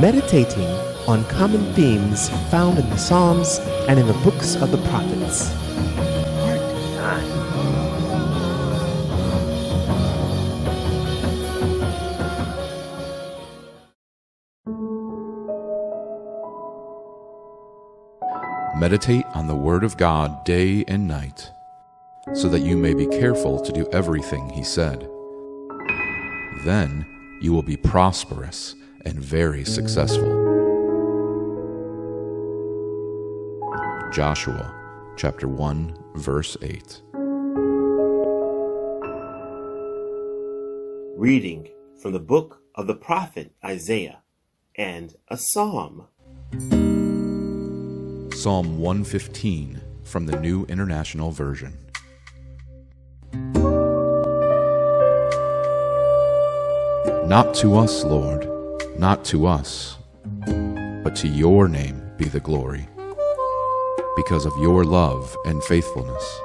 meditating on common themes found in the Psalms and in the books of the prophets. Meditate on the Word of God day and night, so that you may be careful to do everything He said. Then you will be prosperous and very successful. Joshua chapter 1, verse 8. Reading from the book of the prophet Isaiah and a psalm. Psalm 115 from the New International Version. Not to us, Lord, not to us, but to your name be the glory, because of your love and faithfulness.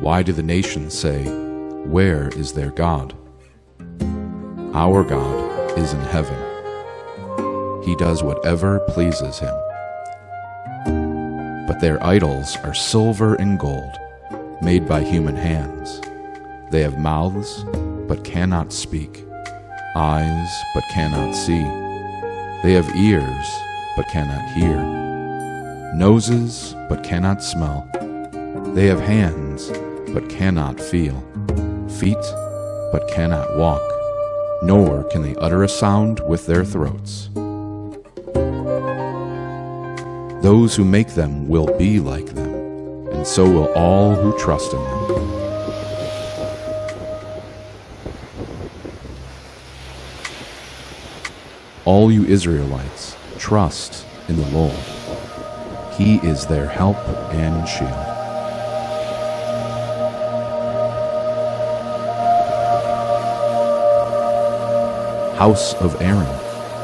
Why do the nations say, "Where is their God?" Our God is in heaven. He does whatever pleases him. But their idols are silver and gold, made by human hands. They have mouths, but cannot speak, eyes, but cannot see. They have ears, but cannot hear, noses, but cannot smell. They have hands, but cannot feel, feet, but cannot walk, nor can they utter a sound with their throats. Those who make them will be like them, and so will all who trust in them. All you Israelites, trust in the Lord. He is their help and shield. House of Aaron,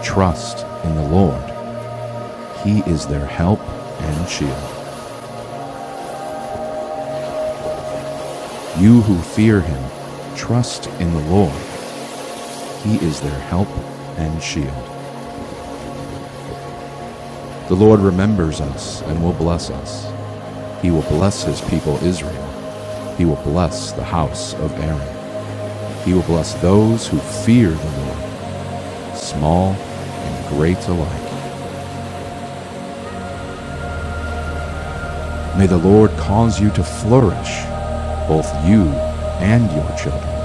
trust in the Lord. He is their help and shield. You who fear him, trust in the Lord. He is their help and shield. The Lord remembers us and will bless us. He will bless his people Israel. He will bless the house of Aaron. He will bless those who fear the Lord, small and great alike. May the Lord cause you to flourish, both you and your children.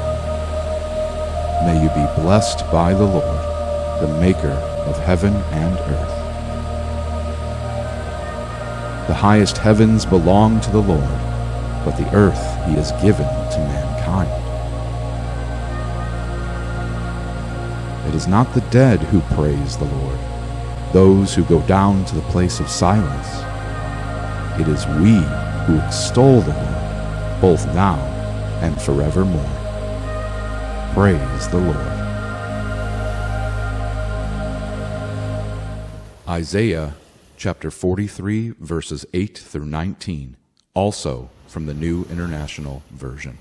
May you be blessed by the Lord, the Maker of heaven and earth. The highest heavens belong to the Lord, but the earth he has given to mankind. It is not the dead who praise the Lord, those who go down to the place of silence. It is we who extol the Lord, both now and forevermore. Praise the Lord. Isaiah chapter 43, verses 8 through 19, also from the New International Version.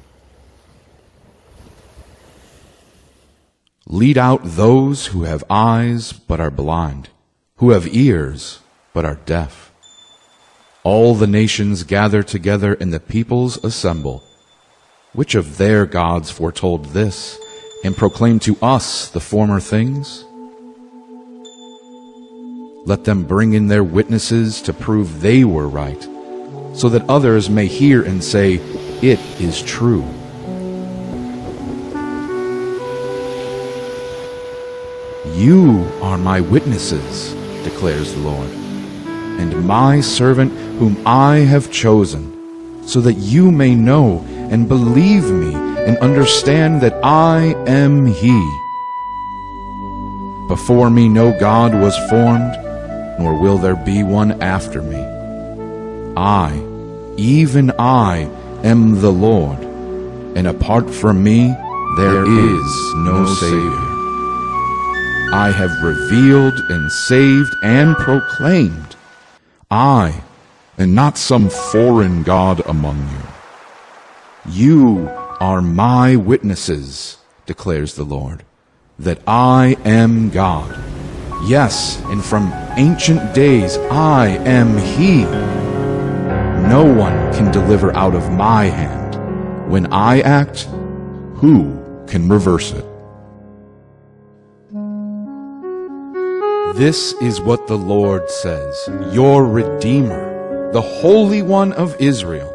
Lead out those who have eyes but are blind, who have ears but are deaf. All the nations gather together and the peoples assemble. Which of their gods foretold this and proclaimed to us the former things? Let them bring in their witnesses to prove they were right, so that others may hear and say, "It is true." You are my witnesses, declares the Lord, and my servant whom I have chosen, so that you may know and believe me and understand that I am he. Before me no God was formed, nor will there be one after me. I, even I, am the Lord, and apart from me there is no Savior. I have revealed and saved and proclaimed, I, and not some foreign God among you. You are my witnesses, declares the Lord, that I am God. Yes, and from ancient days I am He. No one can deliver out of my hand. When I act, who can reverse it? This is what the Lord says, your Redeemer, the Holy One of Israel.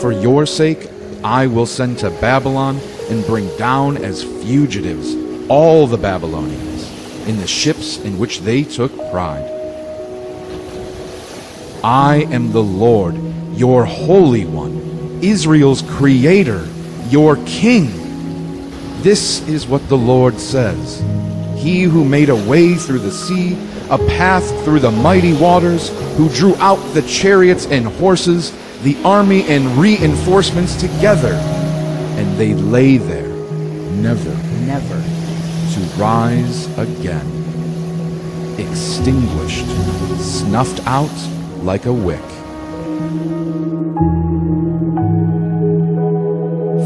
For your sake, I will send to Babylon and bring down as fugitives all the Babylonians in the ships in which they took pride. I am the Lord, your Holy One, Israel's Creator, your King. This is what the Lord says. He who made a way through the sea, a path through the mighty waters, who drew out the chariots and horses, the army and reinforcements together, and they lay there, never to rise again, extinguished, snuffed out like a wick.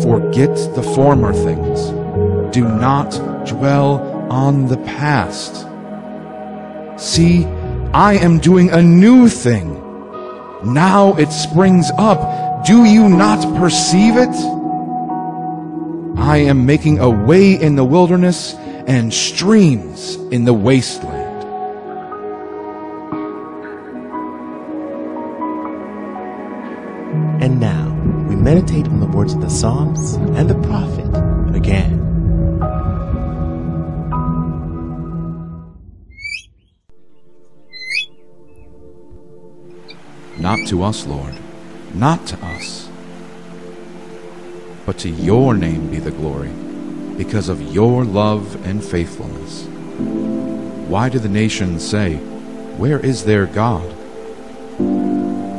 Forget the former things. Do not dwell on the past. See, I am doing a new thing. Now it springs up. Do you not perceive it? I am making a way in the wilderness and streams in the wasteland. And now we meditate on the words of the Psalms and the prophet again. Not to us, Lord, not to us, but to your name be the glory, because of your love and faithfulness. Why do the nations say, where is their God?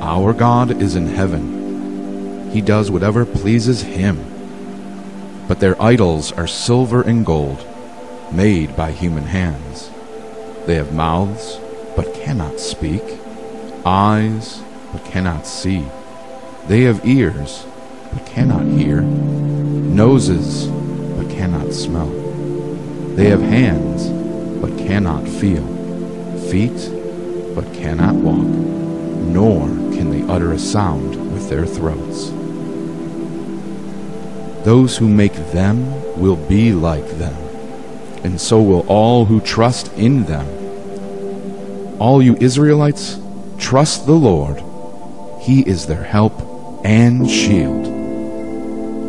Our God is in heaven. He does whatever pleases him. But their idols are silver and gold, made by human hands. They have mouths, but cannot speak, eyes, but cannot see. They have ears, but cannot hear, noses, but cannot smell. They have hands, but cannot feel, feet, but cannot walk, nor can they utter a sound with their throats. Those who make them will be like them, and so will all who trust in them. All you Israelites, trust the Lord. He is their help and shield.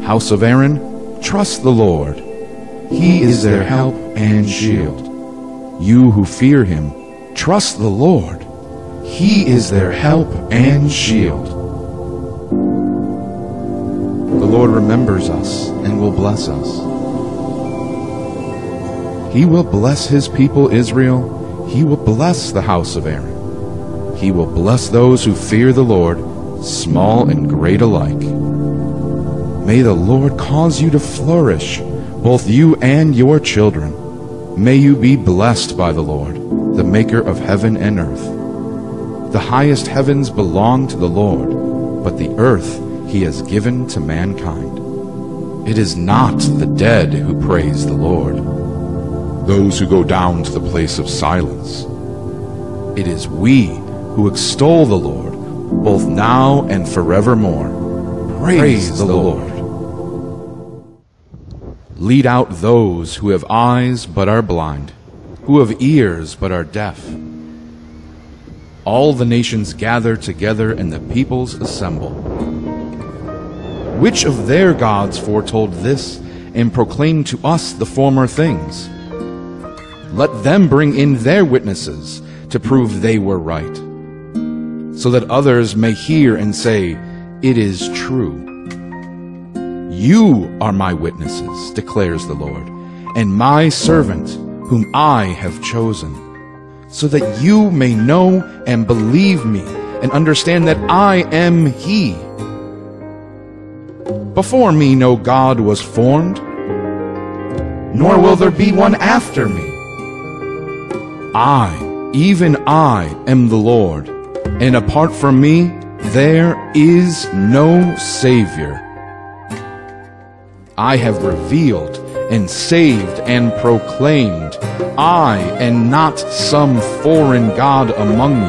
House of Aaron, trust the Lord. He is their help and shield. You who fear him, trust the Lord. He is their help and shield. The Lord remembers us and will bless us. He will bless his people Israel. He will bless the house of Aaron. He will bless those who fear the Lord, small and great alike. May the Lord cause you to flourish, both you and your children. May you be blessed by the Lord, the maker of heaven and earth. The highest heavens belong to the Lord, but the earth he has given to mankind. It is not the dead who praise the Lord, those who go down to the place of silence. It is we who extol the Lord, both now and forevermore. Praise the Lord. Lead out those who have eyes but are blind, who have ears but are deaf. All the nations gather together and the peoples assemble. Which of their gods foretold this and proclaimed to us the former things? Let them bring in their witnesses to prove they were right, so that others may hear and say, it is true. You are my witnesses, declares the Lord, and my servant, whom I have chosen, so that you may know and believe me and understand that I am He. Before me no God was formed, nor will there be one after me. I, even I, am the Lord, and apart from me, there is no Savior. I have revealed and saved and proclaimed, I and not some foreign god among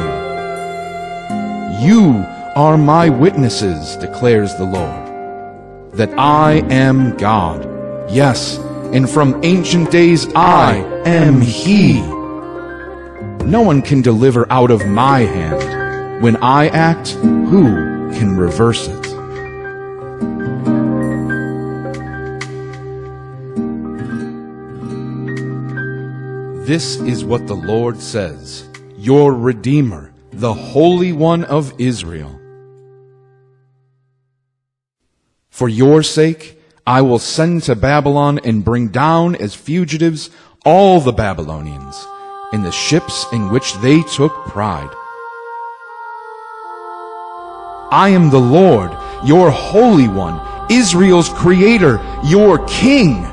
you. You are my witnesses, declares the Lord, that I am God. Yes, and from ancient days I am He. No one can deliver out of my hand. When I act, who can reverse it? This is what the Lord says, your Redeemer, the Holy One of Israel. For your sake, I will send to Babylon and bring down as fugitives all the Babylonians and the ships in which they took pride. I am the Lord, your Holy One, Israel's Creator, your King.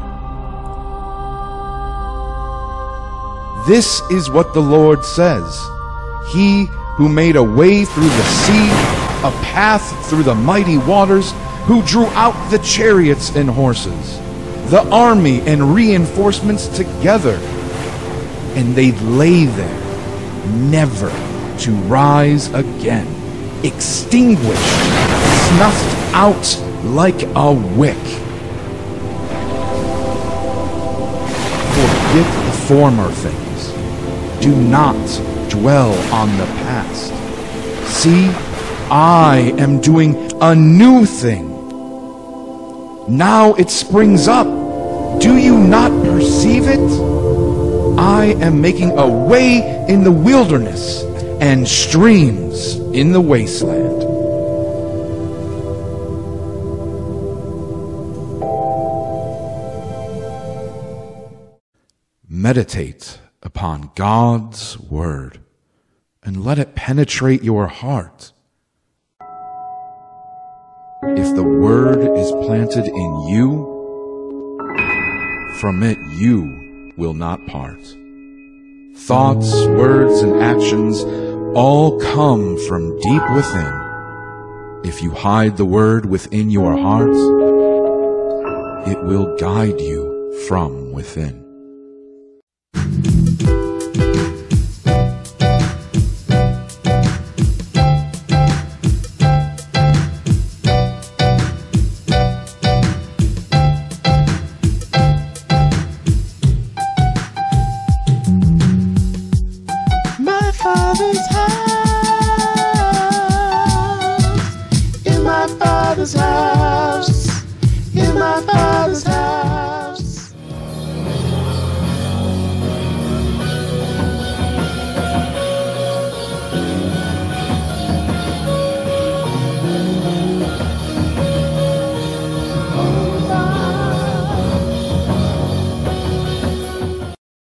This is what the Lord says, He who made a way through the sea, a path through the mighty waters, who drew out the chariots and horses, the army and reinforcements together, and they lay there, never to rise again, extinguished, snuffed out like a wick. Forget the former things. Do not dwell on the past. See, I am doing a new thing. Now it springs up. Do you not perceive it? I am making a way in the wilderness and streams in the wasteland. Meditate upon God's word and let it penetrate your heart. If the word is planted in you, from it you will not part. Thoughts, words, and actions all come from deep within. If you hide the word within your heart, it will guide you from within.